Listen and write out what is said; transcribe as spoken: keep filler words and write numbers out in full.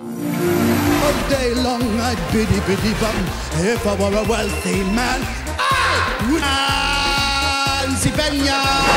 All day long I'd biddy biddy bum. If I were a wealthy man, I would.